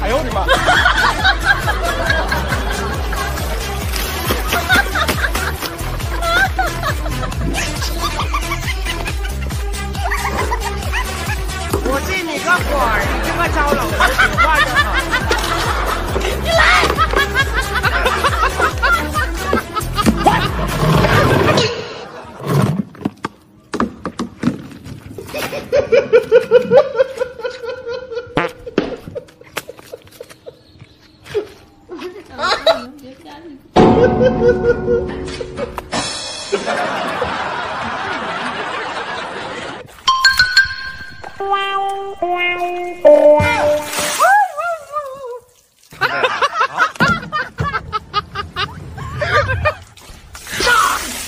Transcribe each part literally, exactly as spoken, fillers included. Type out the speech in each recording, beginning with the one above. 哎呦我的妈！我这你个管儿，你他妈招老人说话就好。你来！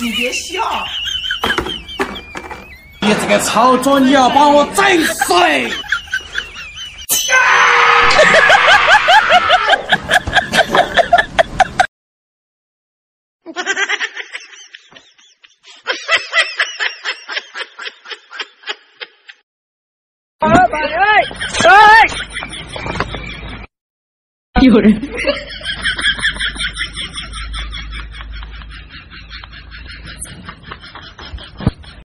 你别笑！你这个操作，你要把我整碎！有人。